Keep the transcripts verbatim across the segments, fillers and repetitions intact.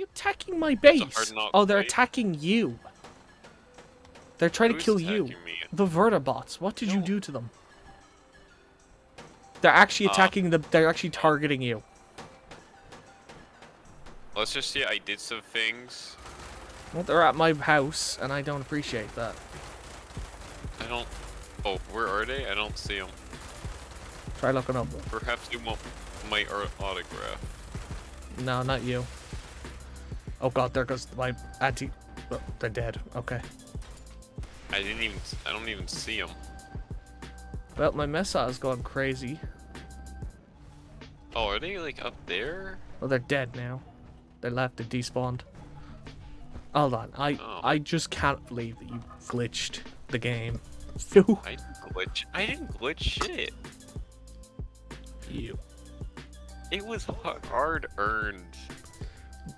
you attacking my base? Oh, they're attacking you. They're trying Who's to kill you. Me? The Vertibots. What did no. you do to them? They're actually attacking um, the. They're actually targeting you. Let's just say I did some things. Well, they're at my house, and I don't appreciate that. I don't. Oh, where are they? I don't see them. Try looking up. Perhaps they want my autograph. No, not you. Oh god, there goes my anti. Oh, they're dead. Okay. I didn't even. I don't even see them. Well, my mesa is going crazy. Oh, are they like up there? Well, they're dead now. They left. They despawned. Hold on. I oh. I just can't believe that you glitched the game. I didn't glitch. I didn't glitch shit. You. It was hard earned.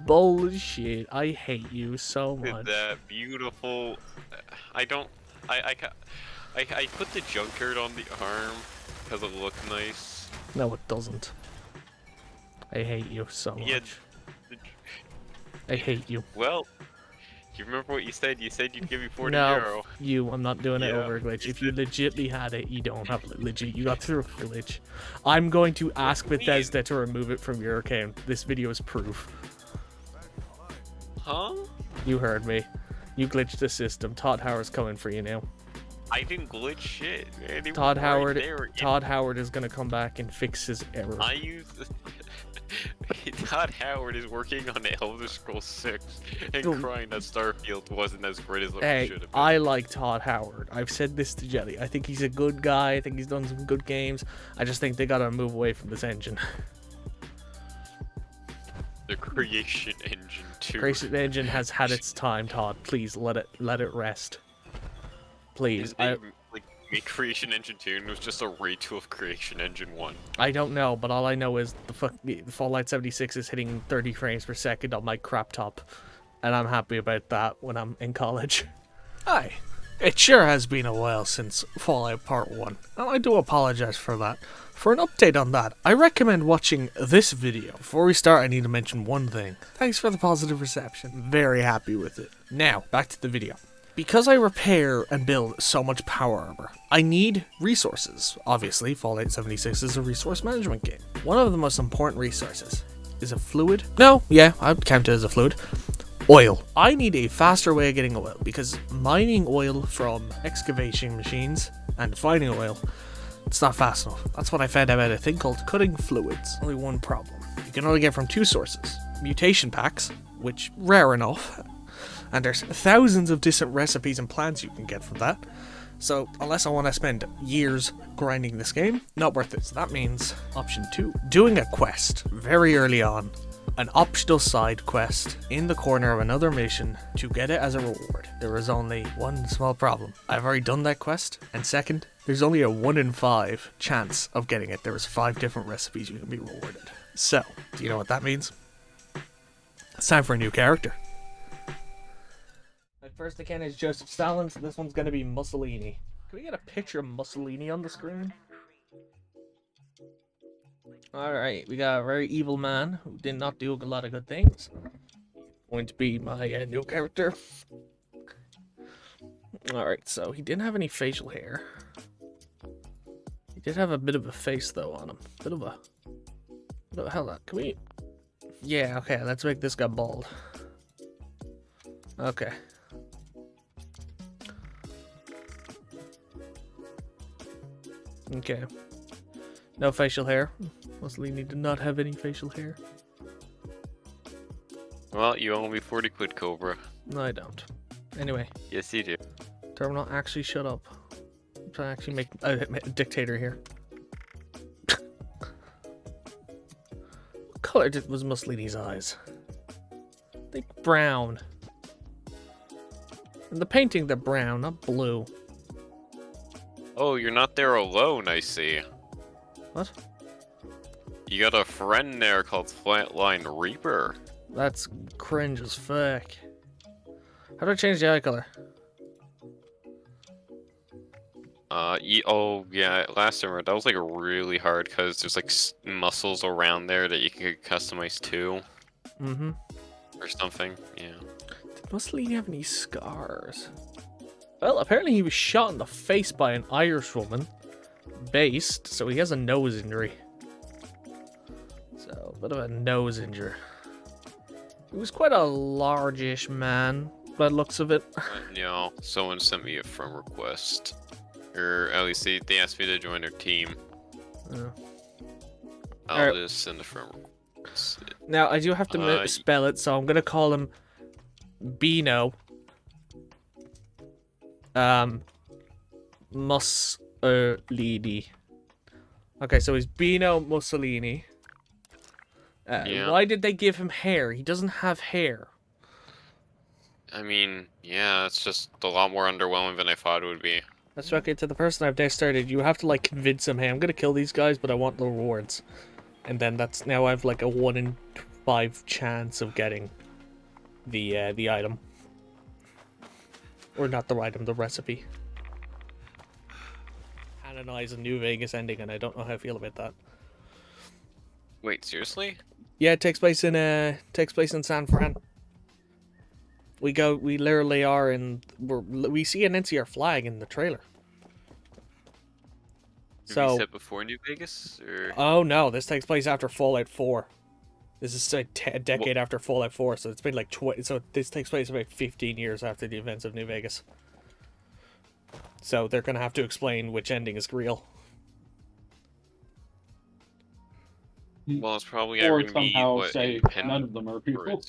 Bullshit. I hate you so much. That beautiful. I don't. I I can't. I, I put the Junkard on the arm because it looked nice. No, it doesn't. I hate you so much. Yeah, the... I hate you. Well, you remember what you said? You said you'd give me forty no, euro. you. I'm not doing yeah, it over a glitch. If you it... legitly had it, you don't have legit. You got through a glitch. I'm going to ask Bethesda mean? to remove it from your account. This video is proof. Huh? You heard me. You glitched the system. Todd Howard's coming for you now. I didn't glitch shit, man. Todd Howard, right Todd Howard is gonna come back and fix his error. I use Todd Howard is working on Elder Scrolls six and Dude. crying that Starfield wasn't as great as what hey, it should have been. I like Todd Howard. I've said this to Jelly. I think he's a good guy. I think he's done some good games. I just think they gotta move away from this engine. The Creation Engine too. Creation Engine has had its time, Todd. Please let it let it rest. Please, I, like, Creation Engine two and it was just a retool of Creation Engine one. I don't know, but all I know is the fuck the Fallout seventy-six is hitting thirty frames per second on my crap top, and I'm happy about that when I'm in college. Hi, it sure has been a while since Fallout Part one, and I do apologize for that. For an update on that, I recommend watching this video. Before we start, I need to mention one thing. Thanks for the positive reception. Very happy with it. Now, back to the video. Because I repair and build so much power armor, I need resources. Obviously, Fallout seventy-six is a resource management game. One of the most important resources is a fluid. No, yeah, I'd count it as a fluid. Oil. I need a faster way of getting oil because mining oil from excavation machines and finding oil, it's not fast enough. That's what I found out about a thing called cutting fluids. Only one problem. You can only get from two sources. Mutation packs, which rare enough, and there's thousands of different recipes and plants you can get from that. So unless I want to spend years grinding this game, not worth it. So that means option two, doing a quest very early on, an optional side quest in the corner of another mission to get it as a reward. There is only one small problem. I've already done that quest, and second, there's only a one in five chance of getting it. There is five different recipes you can be rewarded. So, do you know what that means? It's time for a new character. My first account is Joseph Stalin, so this one's gonna be Mussolini. Can we get a picture of Mussolini on the screen? Alright, we got a very evil man who did not do a lot of good things. Going to be my uh, new character. Alright, so he didn't have any facial hair. He did have a bit of a face though on him. Bit of a... Bit of a hold on, can we... Yeah, okay, let's make this guy bald. Okay. Okay. No facial hair. Mussolini did not have any facial hair. Well, you owe me forty quid, Cobra. No, I don't. Anyway. Yes, you do. Terminal, actually shut up. I'm trying to actually make a, a dictator here. What color did, was Mussolini's eyes? I think brown. In the painting, they're brown, not blue. Oh, you're not there alone, I see. What? You got a friend there called Flatline Reaper. That's cringe as fuck. How do I change the eye color? Uh, you, oh yeah, last time that was like really hard because there's like muscles around there that you can customize too. Mm-hmm. or something. Yeah. Did Mussolini have any scars? Well, apparently he was shot in the face by an Irishwoman, based, so he has a nose injury. So, a bit of a nose injury. He was quite a large-ish man, by the looks of it. Yeah, someone sent me a friend request. Or at least they, they asked me to join their team. Yeah. I'll right. just send a friend request. Now, I do have to uh, spell it, so I'm going to call him Bino. Um, Mussolini. Okay, so he's Bino Mussolini. Uh, yeah. Why did they give him hair? He doesn't have hair. I mean, yeah, it's just a lot more underwhelming than I thought it would be. Let's talk to the person I've now started. You have to, like, convince him, hey, I'm gonna kill these guys, but I want the rewards. And then that's, now I have, like, a one in five chance of getting the, uh, the item. Or not the item, the recipe. Hannah and I's a New Vegas ending, and I don't know how I feel about that. Wait, seriously? Yeah, it takes place in uh takes place in San Fran. We go, we literally are in. We're, we see an N C R flag in the trailer. Did so we set before New Vegas? Or? Oh no, this takes place after Fallout four. This is a, t a decade well, after Fallout four, so it's been like twenty. So this takes place about fifteen years after the events of New Vegas. So they're gonna have to explain which ending is real. Well, it's probably or somehow be, say what, none of them are people.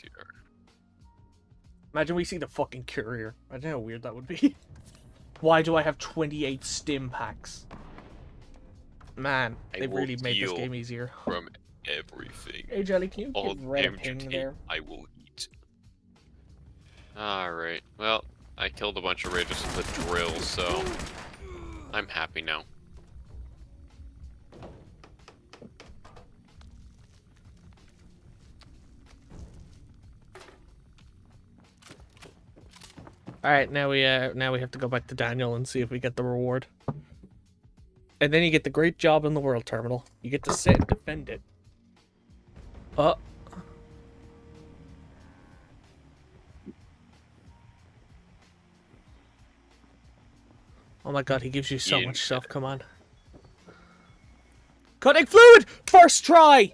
Imagine we see the fucking courier. I don't know how weird that would be. Why do I have twenty-eight stim packs? Man, I they really made this game easier. From everything. Hey Jelly, can you All get red ping there? I will eat. Alright, well, I killed a bunch of raiders with the drill, so I'm happy now. All right, now we uh, now we have to go back to Daniel and see if we get the reward. And then you get the great job in the world terminal. You get to sit and defend it. Uh. Oh my God, he gives you so yeah. much stuff. Come on. Cutting fluid, first try.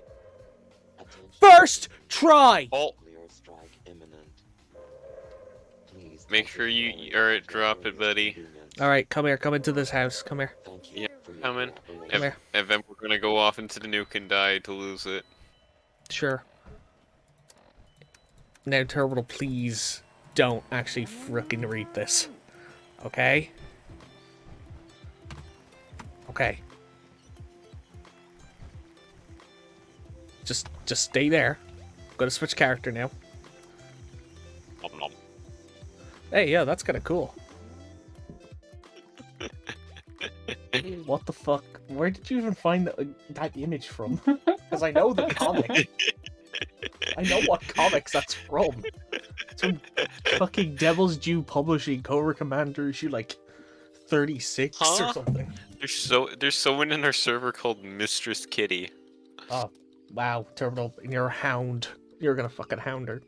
First try. Oh. Make sure you or drop it, buddy. Alright, come here. Come into this house. Come here. Yeah, come in. Come and, here. And then we're going to go off into the nuke and die to lose it. Sure. Now, Terminal, please don't actually frickin' read this. Okay? Okay. Just, just stay there. I'm going to switch character now. Nom, nom. Hey, yeah, that's kind of cool. What the fuck? Where did you even find that, that image from? Because I know the comic. I know what comics that's from. Some fucking Devil's Due Publishing, Cobra Commander issue like thirty-six huh? or something. There's so there's someone in our server called Mistress Kitty. Oh, wow, Terminal, you're a hound. You're gonna fucking hound her.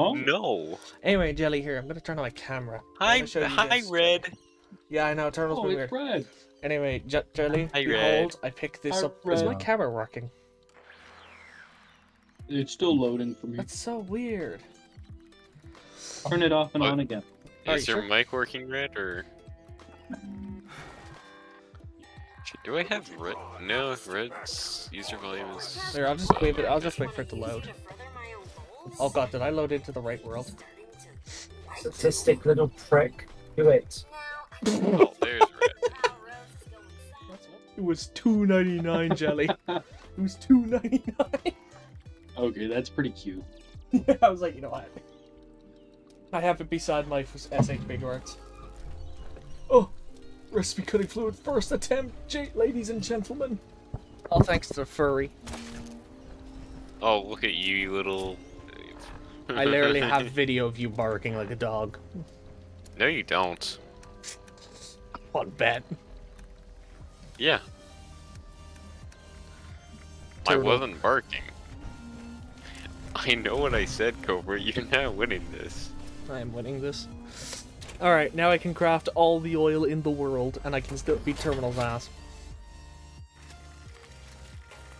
Oh no. Anyway, Jelly, here, I'm gonna turn on my camera. Hi, hi, guys. Red. Yeah, I know. Turtles oh, been weird. Red. Anyway, Je Jelly, hi, behold, red. I picked this hi, up. Red. Is my camera working? It's still loading for me. That's so weird. Turn it off and oh. on again. Is you your sure? mic working, Red, or? Do I have Red? No, Red's user volume is. There, I'll just wait. I'll just wait for it to load. Oh God, did I load into the right world? Statistic little prick. Do it. Oh, there's Red. It was two ninety-nine, Jelly. It was two ninety-nine. Okay, that's pretty cute. Yeah, I was like, you know what? I have it beside my S H big words. Oh, recipe cutting fluid first attempt, ladies and gentlemen. All thanks to the furry. Oh, look at you, you little... I literally have video of you barking like a dog. No, you don't. On bet. Yeah. Turtle. I wasn't barking. I know what I said, Cobra. You're not winning this. I am winning this. Alright, now I can craft all the oil in the world, and I can still beat Terminal's ass.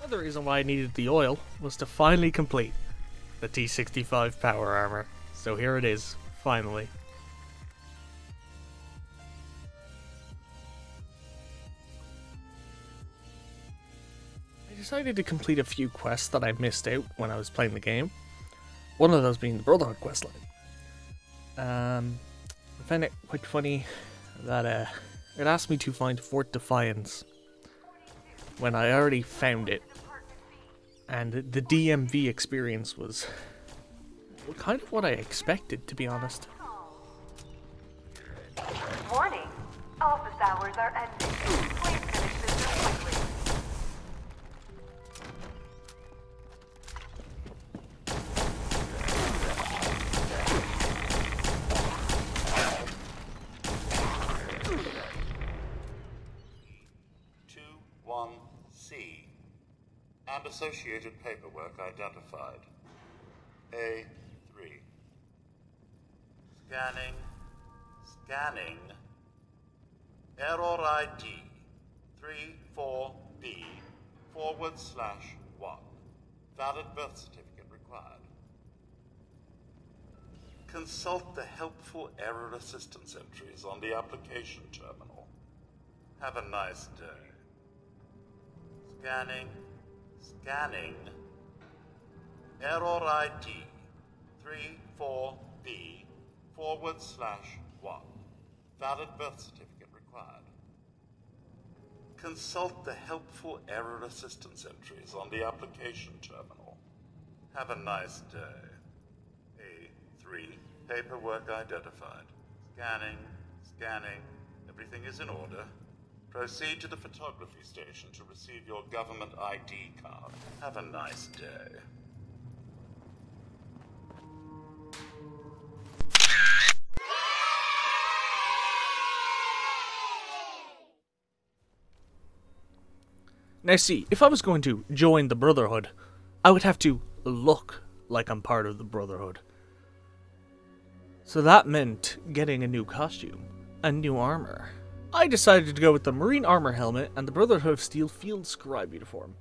Another reason why I needed the oil was to finally complete the T sixty-five Power Armor. So here it is, finally. I decided to complete a few quests that I missed out when I was playing the game. One of those being the Brotherhood questline. Um, I found it quite funny that uh, it asked me to find Fort Defiance when I already found it. And the D M V experience was kind of what I expected, to be honest. Warning! Office hours are ending. Please finish this quickly. two one C. And associated paperwork identified. A three. Scanning. Scanning. Error I D three four B forward slash one. Valid birth certificate required. Consult the helpful error assistance entries on the application terminal. Have a nice day. Scanning. Scanning. Error I D three four B forward slash one. Valid birth certificate required. Consult the helpful error assistance entries on the application terminal. Have a nice day. A three. Paperwork identified. Scanning. Scanning. Everything is in order. Proceed to the photography station to receive your government I D card. Have a nice day. Now see, if I was going to join the Brotherhood, I would have to look like I'm part of the Brotherhood. So that meant getting a new costume, a new armor. I decided to go with the Marine Armor Helmet and the Brotherhood of Steel Field Scribe Uniform.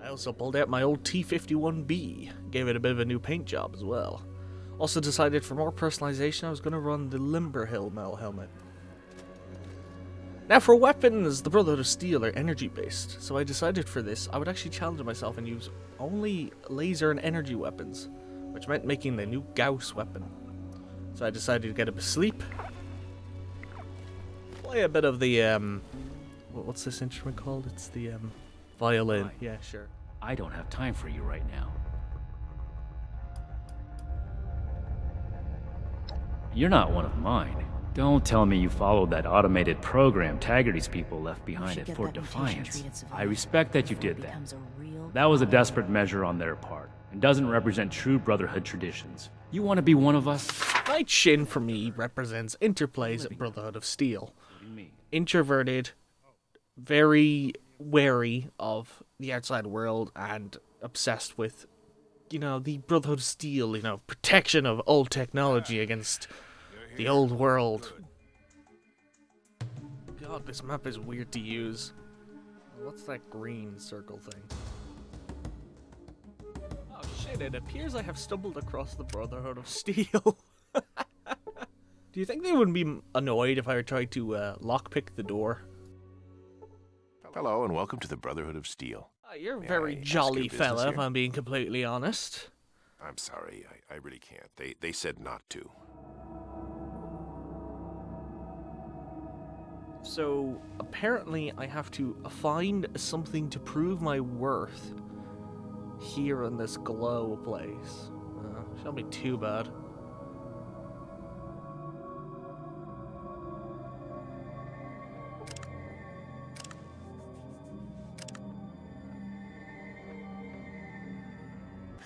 I also pulled out my old T fifty-one B, gave it a bit of a new paint job as well. Also decided for more personalization I was going to run the Limber Hill Mel Helmet. Now for weapons, the Brotherhood of Steel are energy based, so I decided for this I would actually challenge myself and use only laser and energy weapons, which meant making the new Gauss weapon. So I decided to get a bit of sleep. Play a bit of the, um, what's this instrument called? It's the, um, violin. Hi. Yeah, sure. I don't have time for you right now. You're not one of mine. Don't tell me you followed that automated program Taggarty's people left behind at Fort Defiance. I respect that you did that. That was a desperate measure on their part, and doesn't represent true Brotherhood traditions. You want to be one of us? Knight Shin, for me, represents Interplay's Brotherhood of Steel. Introverted, very wary of the outside world, and obsessed with, you know, the Brotherhood of Steel, you know, protection of old technology against the old world. God, this map is weird to use. What's that green circle thing? Oh shit, it appears I have stumbled across the Brotherhood of Steel. Do you think they would be annoyed if I tried to uh, lockpick the door? Hello and welcome to the Brotherhood of Steel. Oh, you're a very jolly fella, if I'm being completely honest. I'm sorry, I, I really can't. They, they said not to. So, apparently I have to find something to prove my worth here in this glow place. Uh, shouldn't be too bad.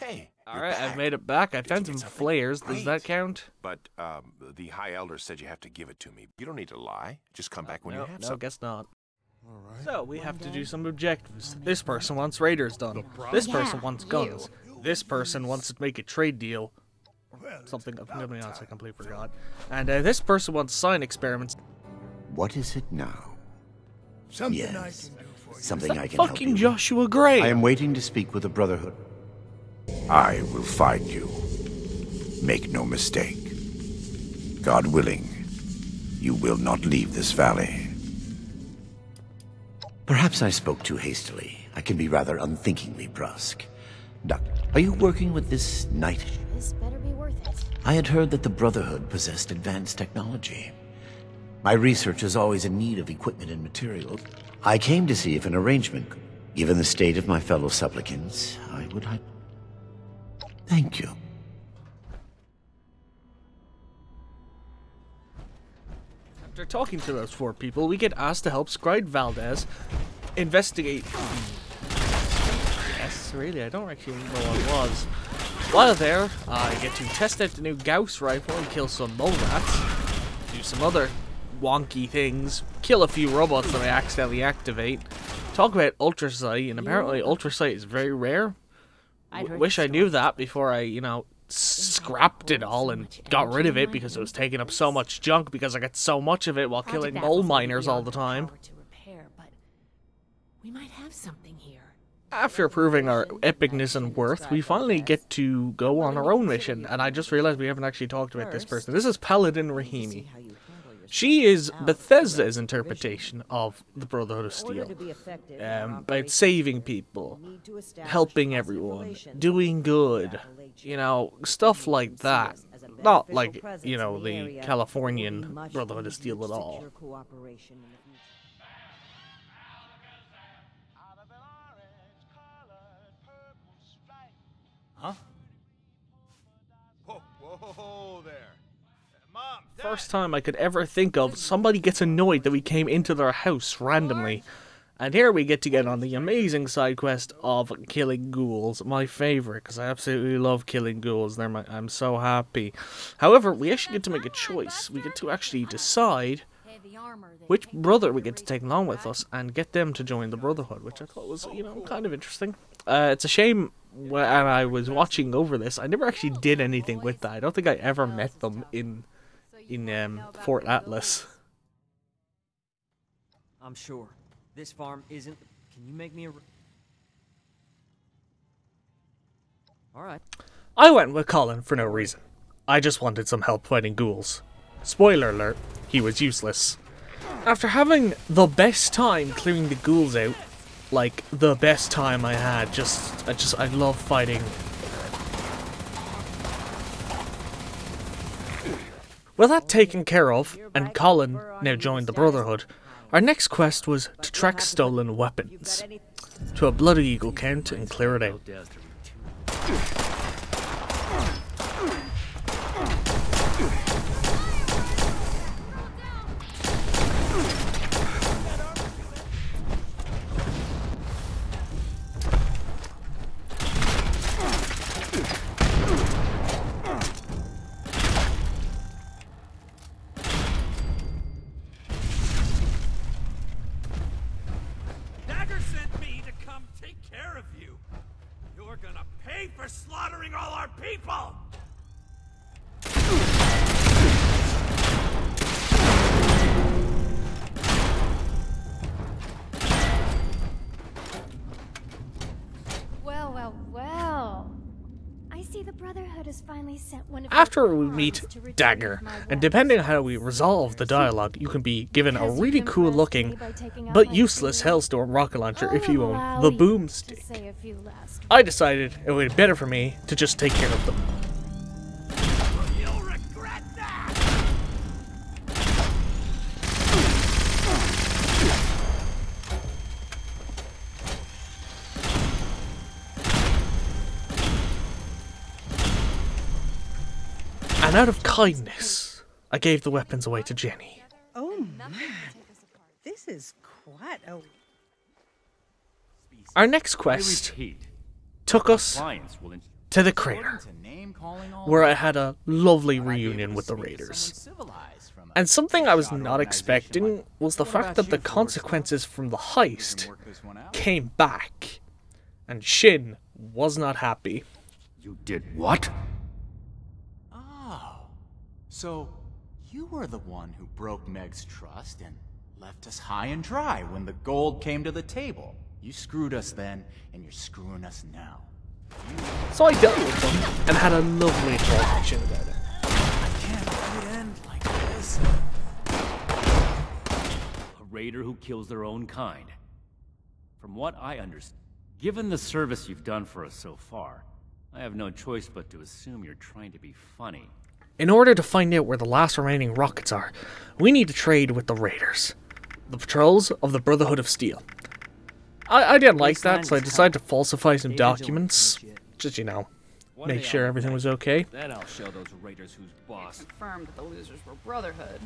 Hey! Alright, I've made it back. I Did found some flares. Great. Does that count? But, um, the High Elder said you have to give it to me. You don't need to lie. Just come uh, back when no, you have no, some. No, guess not. Right. So, we One have day. to do some objectives. This person wants raiders done. This person wants guns. this person wants to make a trade deal. Something, I'm gonna be honest, I completely forgot. And uh, this person wants sign experiments. What is it now? Something yes. I can do for you. Something I can help you. Fucking Joshua Gray. I am waiting to speak with the Brotherhood. I will find you. Make no mistake. God willing, you will not leave this valley. Perhaps I spoke too hastily. I can be rather unthinkingly brusque. Doc, are you working with this knight? This better be worth it. I had heard that the Brotherhood possessed advanced technology. My research is always in need of equipment and materials. I came to see if an arrangement could... Given the state of my fellow supplicants, I would like... Thank you. After talking to those four people, we get asked to help Scribe Valdez investigate... Yes, really, I don't actually know what it was. While there, I get to test out the new Gauss rifle and kill some mole rats, do some other wonky things, kill a few robots that I accidentally activate, talk about Ultracite, and apparently Ultracite is very rare. W wish I knew that before I, you know, scrapped it all and got rid of it because it was taking up so much junk because I got so much of it while killing mole miners all the time. After proving our epicness and worth, we finally get to go on our own mission, and I just realized we haven't actually talked about this person. This is Paladin Rahimi. She is Bethesda's interpretation of the Brotherhood of Steel, um, about saving people, helping everyone, doing good, you know, stuff like that. Not like, you know, the Californian Brotherhood of Steel at all. Huh? Whoa, whoa there. First time I could ever think of, somebody gets annoyed that we came into their house randomly. And here we get to get on the amazing side quest of killing ghouls, my favorite, because I absolutely love killing ghouls. They're my, I'm so happy. However, we actually get to make a choice. We get to actually decide which brother we get to take along with us and get them to join the Brotherhood, which I thought was, you know, kind of interesting. Uh, it's a shame when I was watching over this, I never actually did anything with that. I don't think I ever met them in... in um, Fort Atlas. I'm sure this farm isn't. Can you make me a? All right. I went with Colin for no reason. I just wanted some help fighting ghouls. Spoiler alert: he was useless. After having the best time clearing the ghouls out, like the best time I had. Just, I just, I love fighting. With that taken care of, and Colin now joined the Brotherhood, our next quest was to track stolen weapons to a Blood Eagle count and clear it out. After we meet Dagger, and depending on how we resolve the dialogue, you can be given a really cool looking but useless Hellstorm rocket launcher if you own the boomstick. I decided it would be better for me to just take care of them. And out of kindness, I gave the weapons away to Jenny. Oh man, this is quite a... Our next quest took us to the crater, where I had a lovely reunion with the raiders. And something I was not expecting was the fact that the consequences from the heist came back, and Shin was not happy. You did what? Oh. So, you were the one who broke Meg's trust and left us high and dry when the gold came to the table. You screwed us then, and you're screwing us now. You... So I dealt with them, and had a lovely talk about it. I can't let it end like this. A raider who kills their own kind. From what I understand, given the service you've done for us so far, I have no choice but to assume you're trying to be funny. In order to find out where the last remaining rockets are, we need to trade with the Raiders, the patrols of the Brotherhood of Steel. I, I didn't like that, so I decided to falsify some documents, just, you know, make sure everything was okay. Then I'll show those Raiders who's boss. It confirmed that the losers were Brotherhood,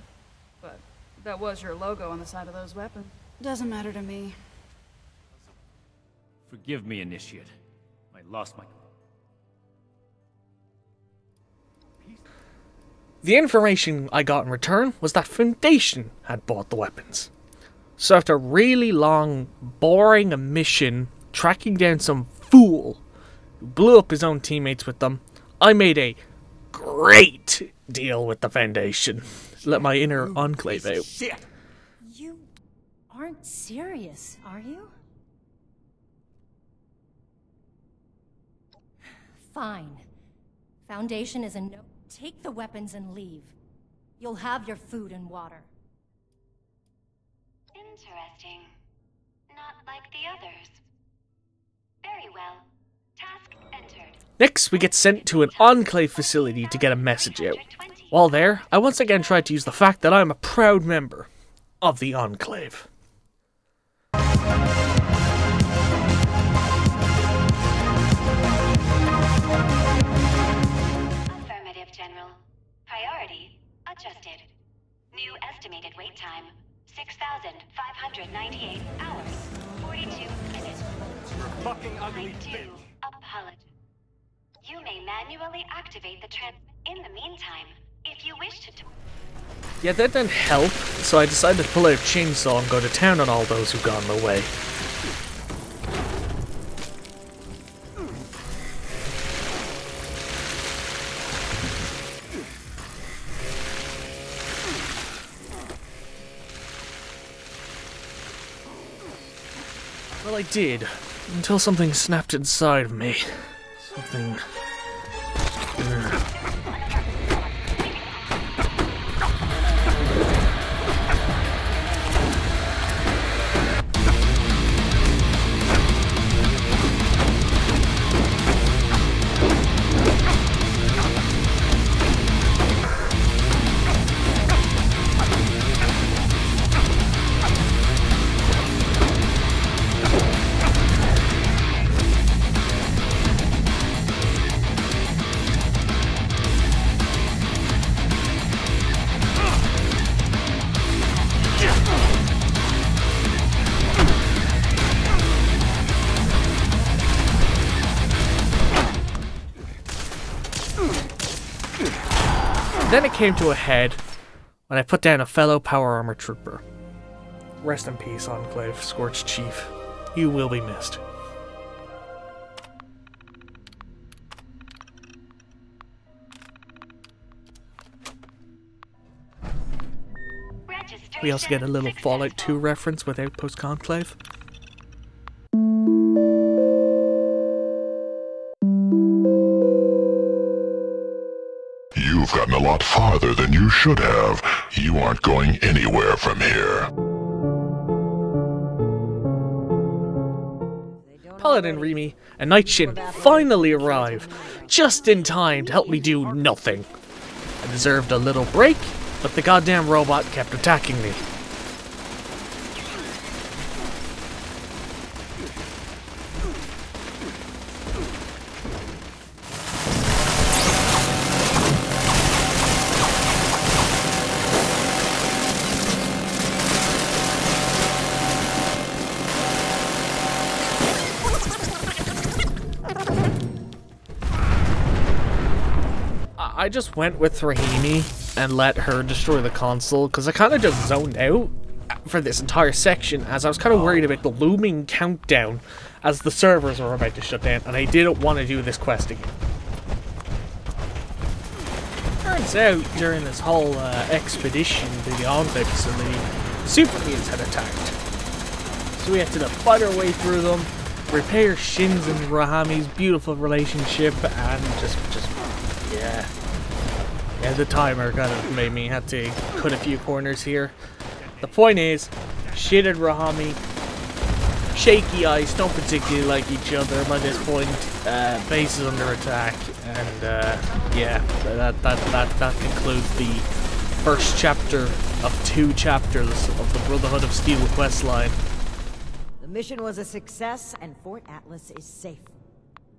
but that was your logo on the side of those weapons. Doesn't matter to me. Forgive me, Initiate. I lost my... The information I got in return was that Foundation had bought the weapons. So after a really long, boring mission tracking down some fool who blew up his own teammates with them, I made a great deal with the Foundation. Let my inner Enclave out. You aren't serious, are you? Fine. Foundation is a no... Take the weapons and leave. You'll have your food and water. Interesting. Not like the others. Very well. Task entered. Next, we get sent to an Enclave facility to get a message out. While there, I once again tried to use the fact that I am a proud member of the Enclave. Priority adjusted. New estimated wait time, six thousand five hundred ninety-eight hours, forty-two minutes. You're a fucking ugly bitch. I do apologize. You may manually activate the trans... In the meantime, if you wish to... Yeah, that didn't help, so I decided to pull out a chainsaw and go to town on all those who've gone their way. I did, until something snapped inside of me. Something... Ugh. Then it came to a head when I put down a fellow Power Armor trooper. Rest in peace, Enclave, Scorched Chief. You will be missed. We also get a little Fallout two reference with Outpost Conclave. You've gotten a lot farther than you should have. You aren't going anywhere from here. Paladin Rahimi and Knight Shin finally arrive, just in time to help me do nothing. I deserved a little break, but the goddamn robot kept attacking me. I just went with Rahimi and let her destroy the console because I kind of just zoned out for this entire section as I was kind of worried about the looming countdown as the servers were about to shut down, and I didn't want to do this quest again. points out, during this whole uh, expedition to the Enclave facility, super mutants had attacked. So we had to fight our way through them, repair Shin's and Rahimi's beautiful relationship, and just, just, yeah. Yeah, the timer kind of made me have to cut a few corners here. The point is, Shin and Rahimi, shaky eyes, don't particularly like each other by this point. Uh, base is under attack, and uh, yeah, that that that that concludes the first chapter of two chapters of the Brotherhood of Steel questline. The mission was a success, and Fort Atlas is safe.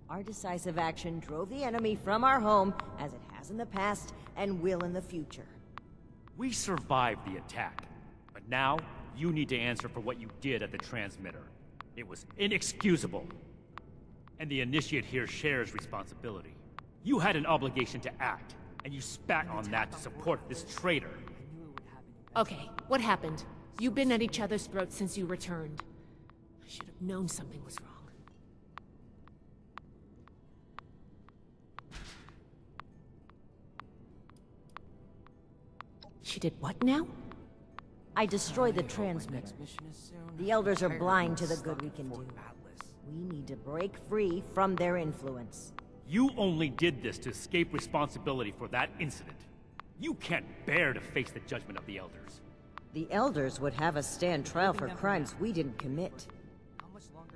Our decisive action drove the enemy from our home, as it has in the past and will in the future. We survived the attack, but now you need to answer for what you did at the transmitter. It was inexcusable. And the Initiate here shares responsibility. You had an obligation to act, and you spat on that to support this traitor. Okay, what happened? You've been at each other's throats since you returned. I should have known something was wrong. She did what now? I destroyed the transmitter. The Elders are blind to the good we can do. We need to break free from their influence. You only did this to escape responsibility for that incident. You can't bear to face the judgment of the Elders. The Elders would have us stand trial for crimes we didn't commit.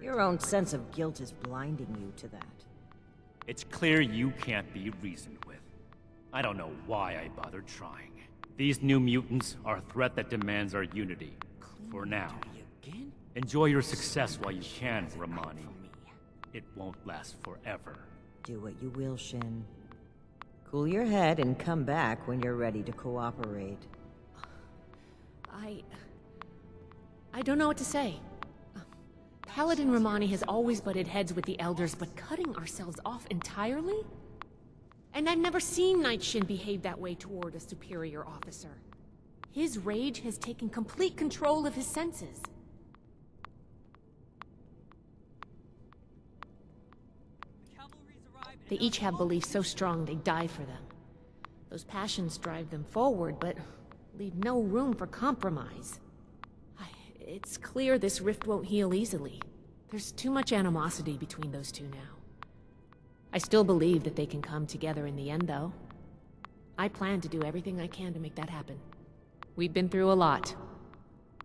Your own sense of guilt is blinding you to that. It's clear you can't be reasoned with. I don't know why I bothered trying. These new mutants are a threat that demands our unity. For now. Enjoy your success while you can, Ramani. It won't last forever. Do what you will, Shin. Cool your head and come back when you're ready to cooperate. I... I don't know what to say. Paladin Rahimi has always butted heads with the Elders, but cutting ourselves off entirely? And I've never seen Knight Shin behave that way toward a superior officer. His rage has taken complete control of his senses. They each have beliefs so strong they die for them. Those passions drive them forward, but leave no room for compromise. I, it's clear this rift won't heal easily. There's too much animosity between those two now. I still believe that they can come together in the end, though. I plan to do everything I can to make that happen. We've been through a lot.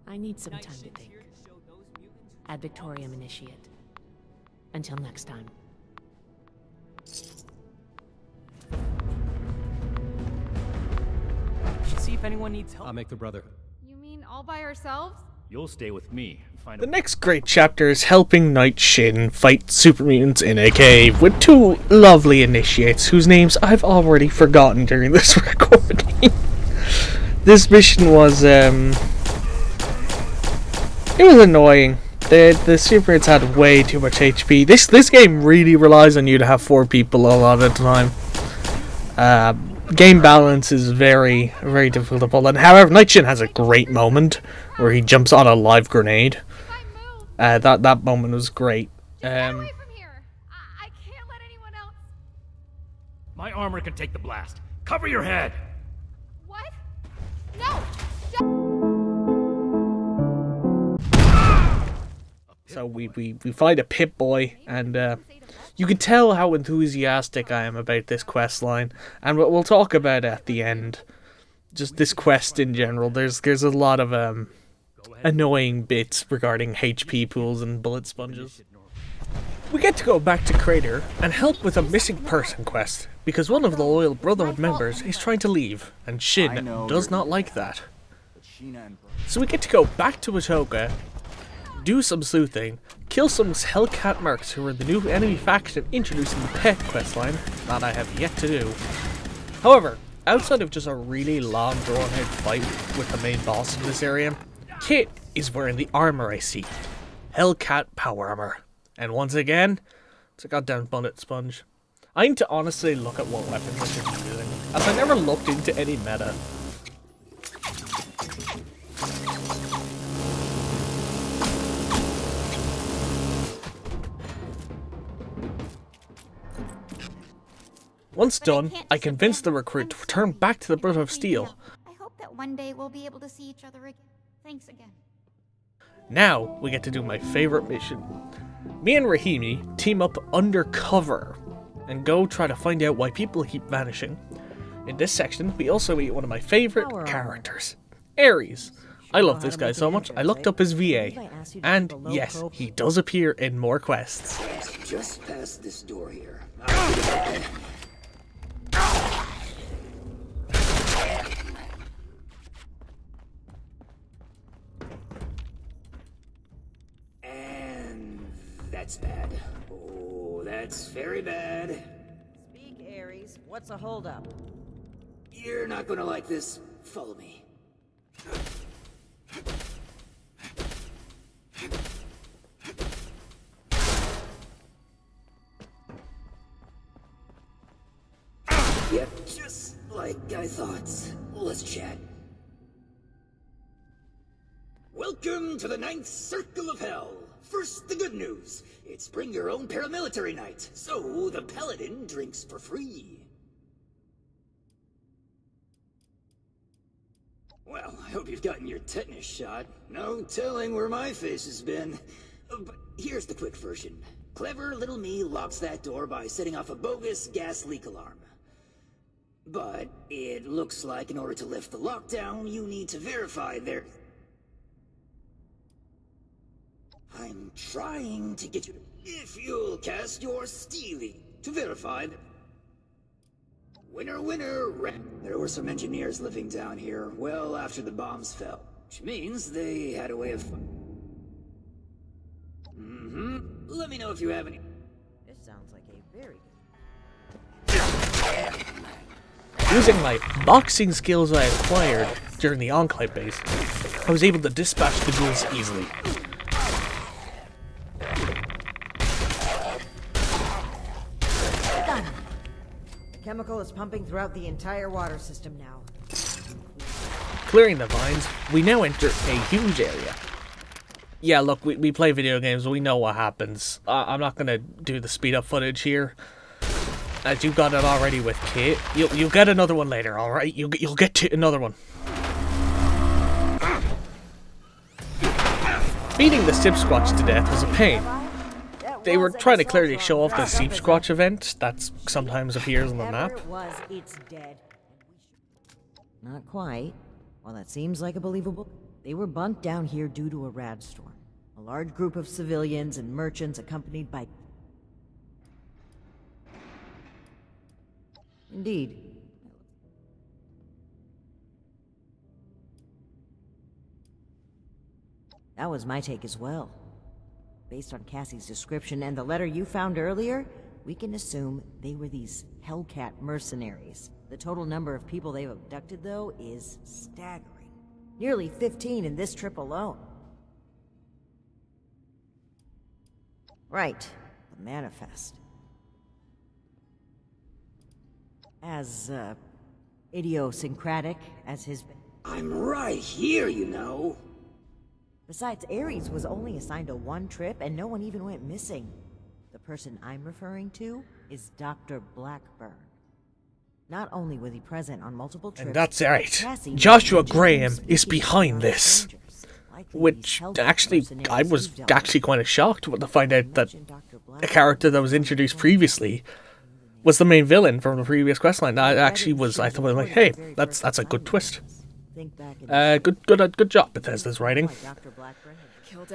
I need some time to think. Ad Victoriam Initiate. Until next time. We should see if anyone needs help. I'll make the Brotherhood. You mean all by ourselves? You'll stay with me. Find the next great chapter is helping Knight Shin fight super mutants in a cave with two lovely initiates whose names I've already forgotten during this recording. This mission was um it was annoying. The the super mutants had way too much H P. This this game really relies on you to have four people a lot of the time. Uh, game balance is very, very difficult to pull in. However, Knight Shin has a great moment where he jumps on a live grenade. Uh, that that moment was great. Um, My armor can take the blast. Cover your head. What? No. So we we we fight a pit boy, and uh, you can tell how enthusiastic I am about this quest line, and what we'll talk about at the end. Just this quest in general. There's there's a lot of um annoying bits regarding H P pools and bullet sponges. We get to go back to Crater and help with a missing person quest, because one of the loyal Brotherhood members is trying to leave, and Shin does not like that. So we get to go back to Atoka, do some sleuthing, kill some Hellcat mercs who are the new enemy faction introducing the pet questline, that I have yet to do. However, outside of just a really long drawn out fight with the main boss in this area, Kit is wearing the armor I seek, Hellcat Power Armor. And once again, it's a goddamn bullet sponge. I need to honestly look at what weapons I should be using, as I never looked into any meta. Once done, I convinced the recruit to return back to the Brotherhood of Steel. I hope that one day we'll be able to see each other again. Thanks again. Now, we get to do my favorite mission. Me and Rahimi team up undercover and go try to find out why people keep vanishing. In this section, we also meet one of my favorite characters, Ares. I love this guy so much, I looked up his V A. And yes, he does appear in more quests. Just past this door here. And that's bad. Oh, that's very bad. Speak, Ares. What's a holdup? You're not gonna like this. Follow me. Yep, just like I thought. Let's chat. Welcome to the ninth circle of hell. First, the good news. It's bring your own paramilitary night, so the Paladin drinks for free. Well, I hope you've gotten your tetanus shot. No telling where my face has been. But here's the quick version. Clever little me locks that door by setting off a bogus gas leak alarm. But it looks like in order to lift the lockdown, you need to verify their... I'm trying to get you to... If you'll cast your Steely to verify their... Winner, winner, rat. There were some engineers living down here well after the bombs fell, which means they had a way of... Mm-hmm. Let me know if you have any... This sounds like a very good... Using my boxing skills I acquired during the Enclave base, I was able to dispatch the ghouls easily. Chemical is pumping throughout the entire water system now. Clearing the vines, we now enter a huge area. Yeah, look, we, we play video games, we know what happens. Uh, I'm not gonna do the speed up footage here. As you got it already with Kate, you'll, you'll get another one later, alright? You'll, you'll get to another one. Beating the Sheepsquatch to death was a pain. They were trying to clearly show off the Sheepsquatch event that sometimes appears on the map. Not quite. While that seems like a believable... They were bunked down here due to a rad storm. A large group of civilians and merchants accompanied by... Indeed. That was my take as well. Based on Cassie's description and the letter you found earlier, we can assume they were these Hellcat mercenaries. The total number of people they've abducted, though, is staggering. Nearly fifteen in this trip alone. Right, the manifest. As, uh, idiosyncratic as his... I'm right here, you know! Besides, Ares was only assigned to one trip, and no one even went missing. The person I'm referring to is Doctor Blackburn. Not only was he present on multiple trips... And that's right. Joshua Graham is behind this. Which, actually, I was actually kind of shocked to find out that a character that was introduced previously was the main villain from the previous questline. I actually was, I thought, like, hey, that's, that's a good twist. Uh, good, good, uh, good job, Bethesda's writing.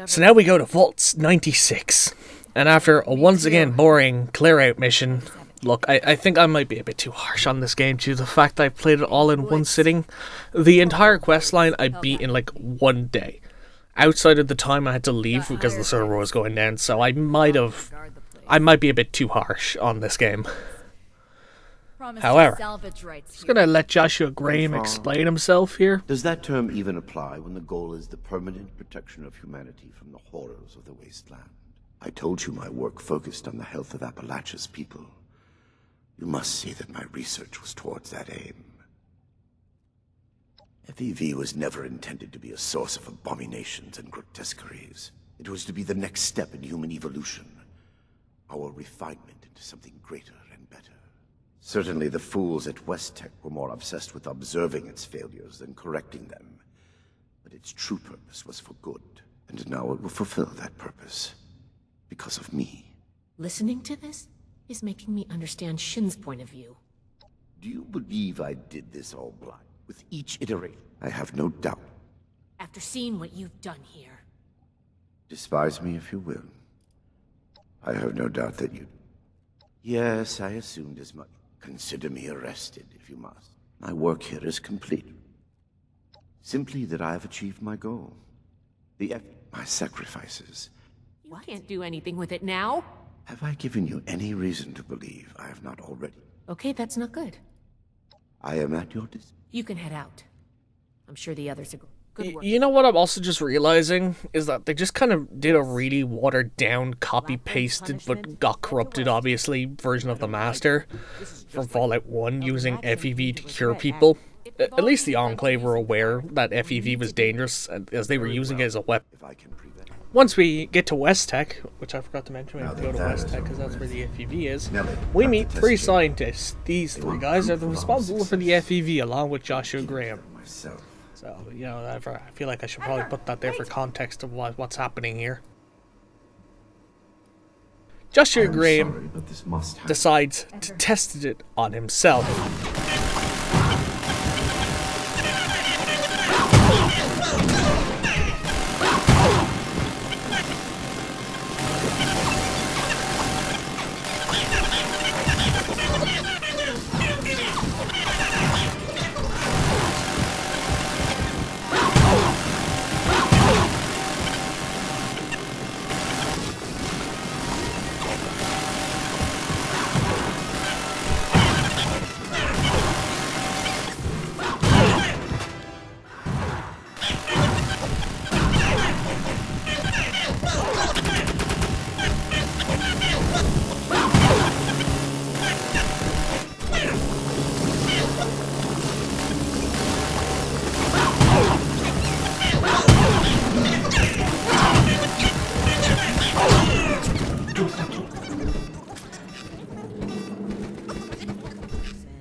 So now we go to Vault ninety-six, and after a once again boring clear-out mission, look, I, I think I might be a bit too harsh on this game due to the fact that I played it all in one sitting. The entire questline I beat in like one day, outside of the time I had to leave because the server was going down. So I might have, I might be a bit too harsh on this game. However, I'm just going to let Joshua Graham explain himself here. Does that term even apply when the goal is the permanent protection of humanity from the horrors of the wasteland? I told you my work focused on the health of Appalachia's people. You must see that my research was towards that aim. F E V was never intended to be a source of abominations and grotesqueries. It was to be the next step in human evolution, our refinement into something greater and better. Certainly the fools at West Tech were more obsessed with observing its failures than correcting them. But its true purpose was for good, and now it will fulfill that purpose. Because of me. Listening to this is making me understand Shin's point of view. Do you believe I did this all blind, with each iteration? I have no doubt. After seeing what you've done here. Despise me if you will. I have no doubt that you... Yes, I assumed as much. Consider me arrested, if you must. My work here is complete. Simply that I have achieved my goal. The F... My sacrifices. You can't do anything with it now. Have I given you any reason to believe I have not already? Okay, that's not good. I am at your dis... You can head out. I'm sure the others are good work. You know what I'm also just realizing? Is that they just kind of did a really watered-down, copy-pasted, but got corrupted, obviously, version of the Master from Fallout one using F E V to cure people. At least the Enclave were aware that F E V was dangerous, as they were using it as a weapon. Once we get to West Tech, which I forgot to mention, we have to go to West Tech because that's where the F E V is, we meet three scientists. These three guys are responsible for the F E V, along with Joshua Graham. So, you know, I feel like I should probably put that there for context of what's happening here. Joshua Graham decides to test it on himself.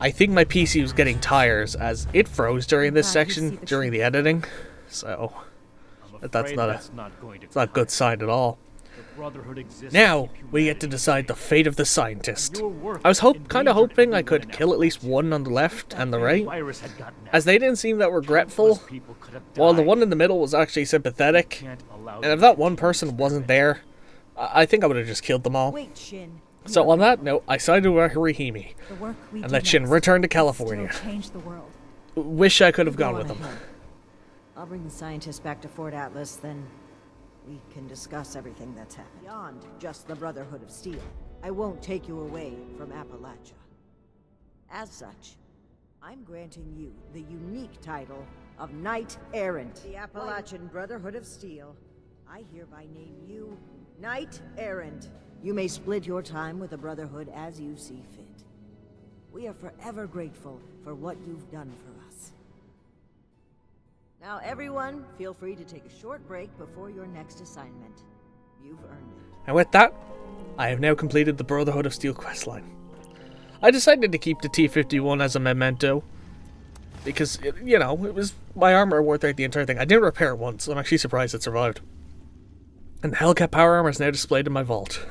I think my P C was getting tires as it froze during this section, during the editing, so that's not a it's not a good sign at all. Now we get to decide the fate of the scientist. I was hope, kind of hoping I could kill at least one on the left and the right, as they didn't seem that regretful, while the one in the middle was actually sympathetic, and if that one person wasn't there, I think I would have just killed them all. So on that note, I sided with Rahimi and let Shin return to California. Wish I could have gone with him. I'll bring the scientists back to Fort Atlas, then we can discuss everything that's happened. Beyond just the Brotherhood of Steel, I won't take you away from Appalachia. As such, I'm granting you the unique title of Knight Errant. The Appalachian Brotherhood of Steel, I hereby name you Knight Errant. You may split your time with the Brotherhood as you see fit. We are forever grateful for what you've done for us. Now everyone, feel free to take a short break before your next assignment. You've earned it. And with that, I have now completed the Brotherhood of Steel questline. I decided to keep the T fifty-one as a memento, because, it, you know, it was my armor wore throughout the entire thing. I didn't repair it once, so I'm actually surprised it survived. And the Hellcat Power Armor is now displayed in my vault.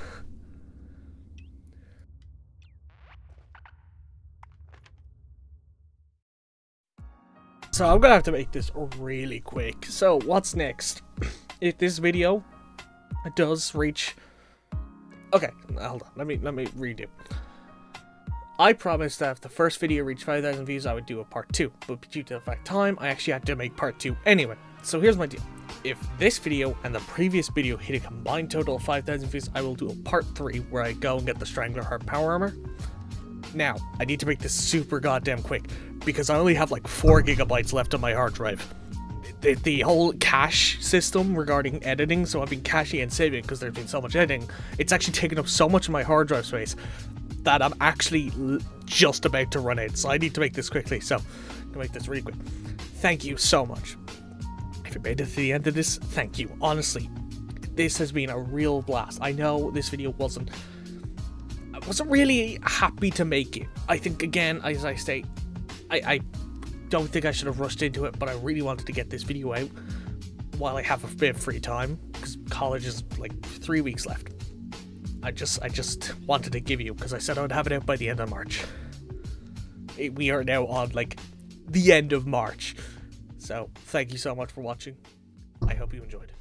So I'm gonna have to make this really quick. So what's next? If this video does reach, okay, hold on. Let me let me redo. I promised that if the first video reached five thousand views, I would do a part two. But due to the fact time, I actually had to make part two anyway. So here's my deal. If this video and the previous video hit a combined total of five thousand views, I will do a part three where I go and get the Strangler Heart Power Armor. Now, I need to make this super goddamn quick, because I only have like four gigabytes left on my hard drive. The, the whole cache system regarding editing, so I've been caching and saving because there's been so much editing, it's actually taken up so much of my hard drive space that I'm actually just about to run out, so I need to make this quickly, so I'm gonna make this really quick. Thank you so much. If you made it to the end of this, thank you. Honestly, this has been a real blast. I know this video wasn't... wasn't really happy to make it. I think, again, as I say, I, I don't think I should have rushed into it, but I really wanted to get this video out while I have a bit of free time, because college is like three weeks left. I just I just wanted to give you, because I said I would have it out by the end of March. It, we are now on like the end of March. So thank you so much for watching. I hope you enjoyed.